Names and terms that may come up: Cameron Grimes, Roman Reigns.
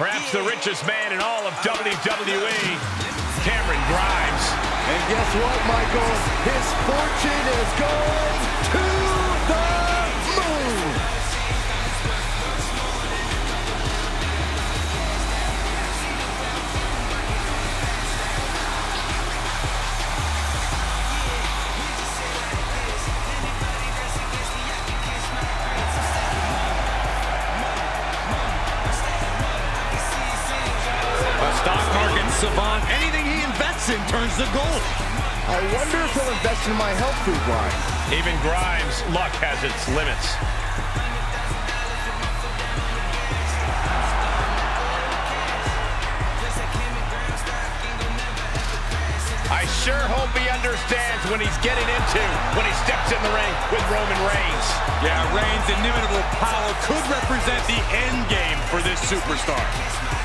Perhaps the richest man in all of WWE, Cameron Grimes. And guess what, Michael? His fortune is going to the moon. Savant, anything he invests in turns to gold. I wonder if he'll invest in my health food line. Even Grimes' luck has its limits. I sure hope he understands when he's getting into when he steps in the ring with Roman Reigns. Yeah, Reigns' inimitable power could represent the end game for this superstar.